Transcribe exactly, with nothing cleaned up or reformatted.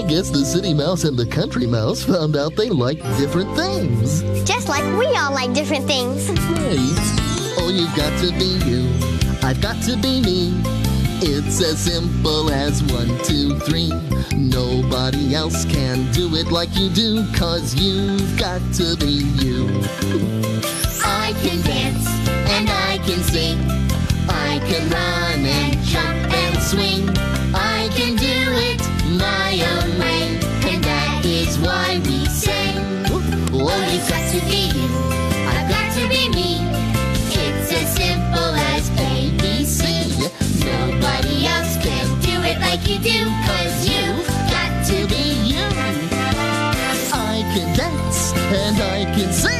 I guess the city mouse and the country mouse found out they liked different things. Just like we all like different things. Right. Oh, you've got to be you. I've got to be me. It's as simple as one, two, three. Nobody else can do it like you do, 'cause you've got to be you. I can dance and I can sing. I can run and jump and swing. I can do it my own way, and that is why we sing. Ooh, oh, you've got to be you. I've got to be me. It's as simple as A B C. Nobody else can do it like you do, 'cause you've got to be you. I can dance and I can sing.